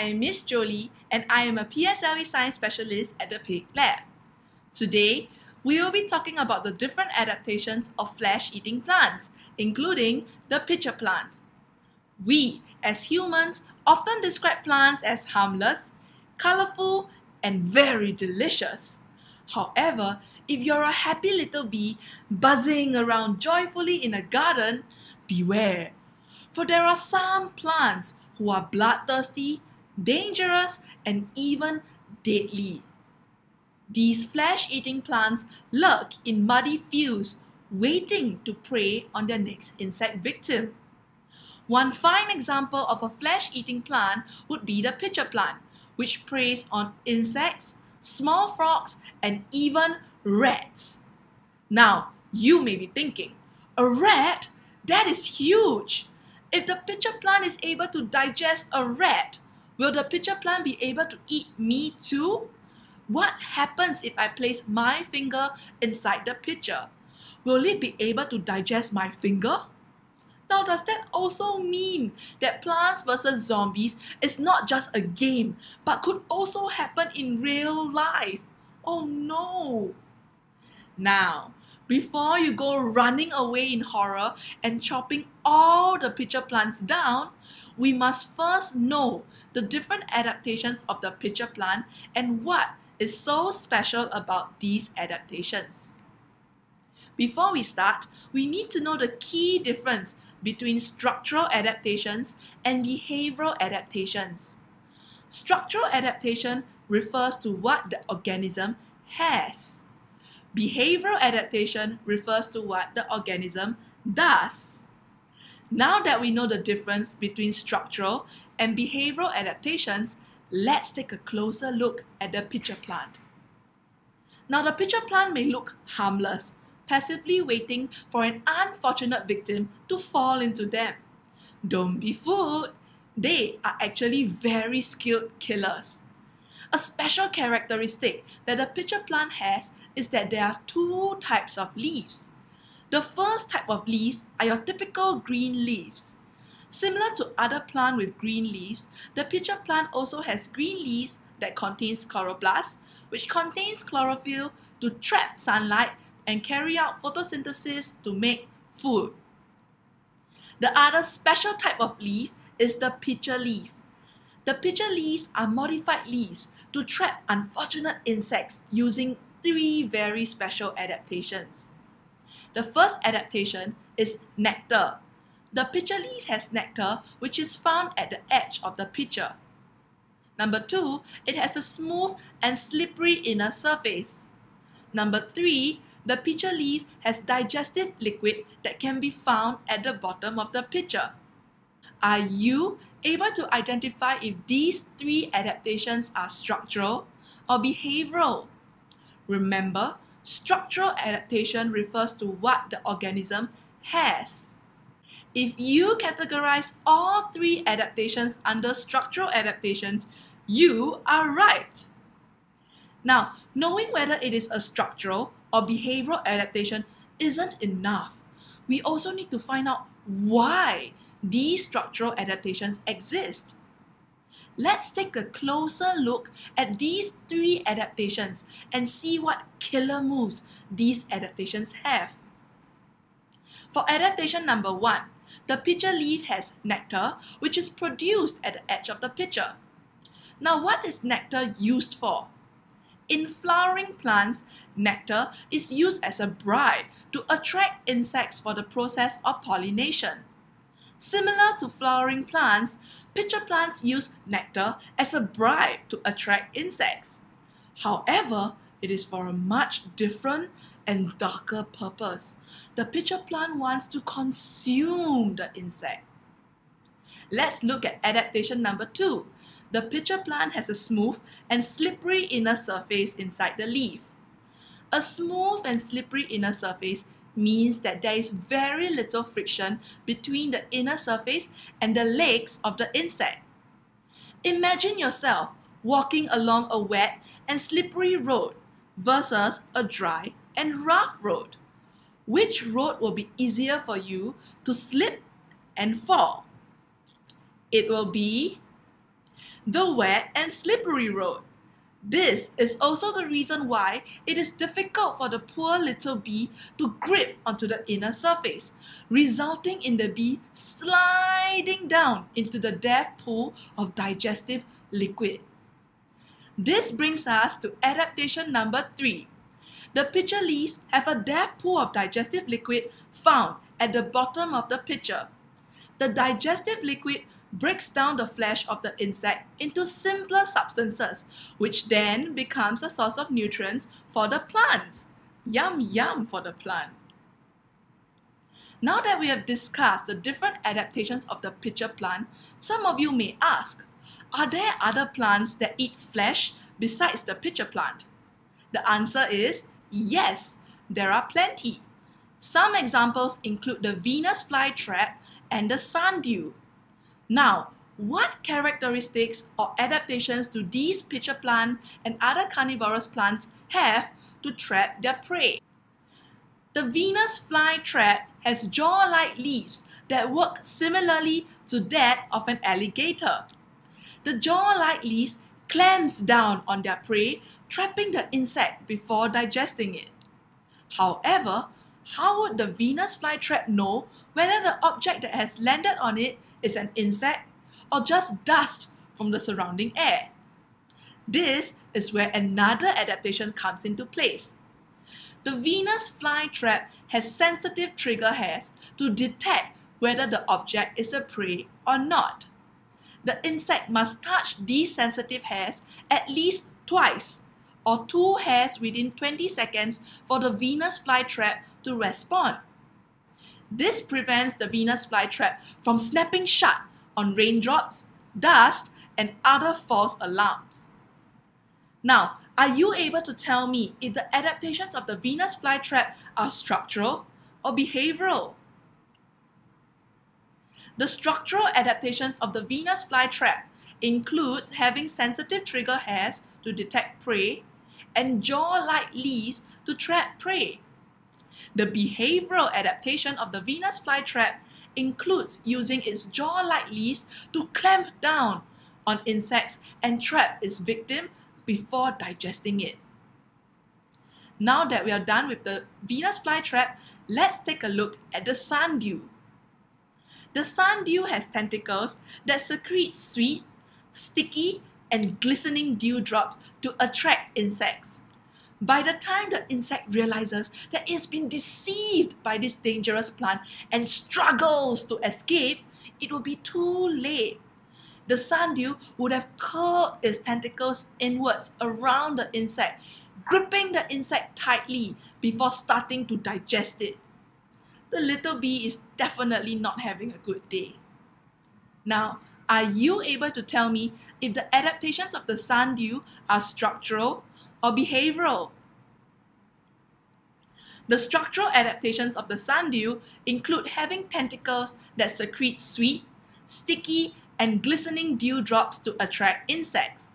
I am Miss Jolie and I am a PSLE Science Specialist at the Pique Lab. Today, we will be talking about the different adaptations of flesh-eating plants, including the pitcher plant. We, as humans, often describe plants as harmless, colorful, and very delicious. However, if you're a happy little bee buzzing around joyfully in a garden, beware, for there are some plants who are bloodthirsty, dangerous, and even deadly. These flesh-eating plants lurk in muddy fields, waiting to prey on their next insect victim. One fine example of a flesh-eating plant would be the pitcher plant, which preys on insects, small frogs, and even rats. Now, you may be thinking, a rat? That is huge! If the pitcher plant is able to digest a rat, will the pitcher plant be able to eat me too? What happens if I place my finger inside the pitcher? Will it be able to digest my finger? Now, does that also mean that Plants vs Zombies is not just a game, but could also happen in real life? Oh no! Now, before you go running away in horror and chopping all the pitcher plants down, we must first know the different adaptations of the pitcher plant and what is so special about these adaptations. Before we start, we need to know the key difference between structural adaptations and behavioral adaptations. Structural adaptation refers to what the organism has. Behavioral adaptation refers to what the organism does. Now that we know the difference between structural and behavioral adaptations, let's take a closer look at the pitcher plant. Now, the pitcher plant may look harmless, passively waiting for an unfortunate victim to fall into them. Don't be fooled, they are actually very skilled killers. A special characteristic that the pitcher plant has is that there are two types of leaves. The first type of leaves are your typical green leaves. Similar to other plants with green leaves, the pitcher plant also has green leaves that contains chloroplasts, which contains chlorophyll to trap sunlight and carry out photosynthesis to make food. The other special type of leaf is the pitcher leaf. The pitcher leaves are modified leaves to trap unfortunate insects using three very special adaptations. The first adaptation is nectar. The pitcher leaf has nectar, which is found at the edge of the pitcher. Number two, it has a smooth and slippery inner surface. Number three, the pitcher leaf has digestive liquid that can be found at the bottom of the pitcher. Are you able to identify if these three adaptations are structural or behavioral? Remember, structural adaptation refers to what the organism has. If you categorize all three adaptations under structural adaptations, you are right. Now, knowing whether it is a structural or behavioral adaptation isn't enough. We also need to find out why these structural adaptations exist. Let's take a closer look at these three adaptations and see what killer moves these adaptations have. For adaptation number one, the pitcher leaf has nectar, which is produced at the edge of the pitcher. Now, what is nectar used for? In flowering plants, nectar is used as a bribe to attract insects for the process of pollination. Similar to flowering plants, pitcher plants use nectar as a bribe to attract insects. However, it is for a much different and darker purpose. The pitcher plant wants to consume the insect. Let's look at adaptation number two. The pitcher plant has a smooth and slippery inner surface inside the leaf. A smooth and slippery inner surface means that there is very little friction between the inner surface and the legs of the insect. Imagine yourself walking along a wet and slippery road versus a dry and rough road. Which road will be easier for you to slip and fall? It will be the wet and slippery road. This is also the reason why it is difficult for the poor little bee to grip onto the inner surface, resulting in the bee sliding down into the death pool of digestive liquid. This brings us to adaptation number 3. The pitcher leaves have a death pool of digestive liquid found at the bottom of the pitcher. The digestive liquid breaks down the flesh of the insect into simpler substances, which then becomes a source of nutrients for the plants. Yum yum for the plant. Now that we have discussed the different adaptations of the pitcher plant, some of you may ask, are there other plants that eat flesh besides the pitcher plant? The answer is yes, there are plenty. Some examples include the Venus flytrap and the sundew. Now, what characteristics or adaptations do these pitcher plant and other carnivorous plants have to trap their prey? The Venus flytrap has jaw-like leaves that work similarly to that of an alligator. The jaw-like leaves clamps down on their prey, trapping the insect before digesting it. However, how would the Venus flytrap know whether the object that has landed on it is an insect or just dust from the surrounding air? This is where another adaptation comes into place. The Venus flytrap has sensitive trigger hairs to detect whether the object is a prey or not. The insect must touch these sensitive hairs at least twice, or 2 hairs within 20 seconds for the Venus flytrap to respond. This prevents the Venus flytrap from snapping shut on raindrops, dust, and other false alarms. Now, are you able to tell me if the adaptations of the Venus flytrap are structural or behavioral? The structural adaptations of the Venus flytrap include having sensitive trigger hairs to detect prey and jaw-like leaves to trap prey. The behavioral adaptation of the Venus flytrap includes using its jaw-like leaves to clamp down on insects and trap its victim before digesting it. Now that we are done with the Venus flytrap, let's take a look at the sundew. The sundew has tentacles that secrete sweet, sticky, and glistening dewdrops to attract insects. By the time the insect realizes that it's been deceived by this dangerous plant and struggles to escape, it will be too late. The sundew would have curled its tentacles inwards around the insect, gripping the insect tightly before starting to digest it. The little bee is definitely not having a good day. Now, are you able to tell me if the adaptations of the sundew are structural or behavioral? The structural adaptations of the sundew include having tentacles that secrete sweet, sticky, and glistening dewdrops to attract insects.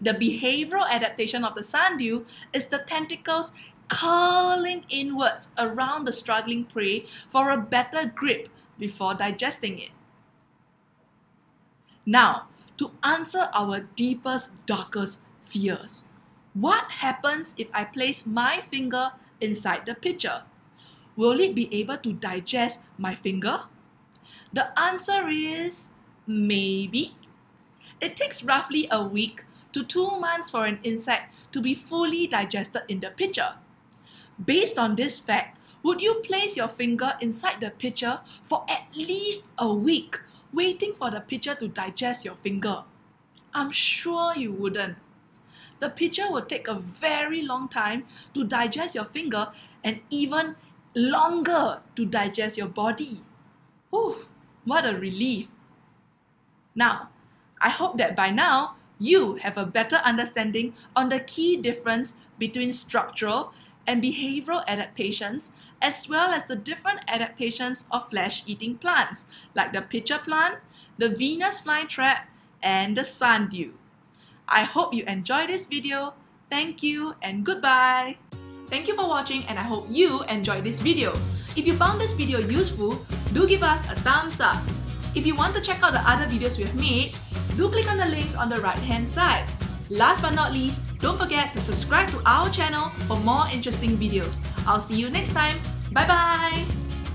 The behavioral adaptation of the sundew is the tentacles curling inwards around the struggling prey for a better grip before digesting it. Now, to answer our deepest, darkest fears. What happens if I place my finger inside the pitcher? Will it be able to digest my finger? The answer is maybe. It takes roughly a week to 2 months for an insect to be fully digested in the pitcher. Based on this fact, would you place your finger inside the pitcher for at least a week, waiting for the pitcher to digest your finger? I'm sure you wouldn't. The pitcher will take a very long time to digest your finger and even longer to digest your body. Whew, what a relief. Now, I hope that by now, you have a better understanding on the key difference between structural and behavioral adaptations, as well as the different adaptations of flesh-eating plants, like the pitcher plant, the Venus flytrap, and the sundew. I hope you enjoyed this video. Thank you and goodbye. Thank you for watching, and I hope you enjoyed this video. If you found this video useful, do give us a thumbs up. If you want to check out the other videos we've made, do click on the links on the right-hand side. Last but not least, don't forget to subscribe to our channel for more interesting videos. I'll see you next time. Bye-bye!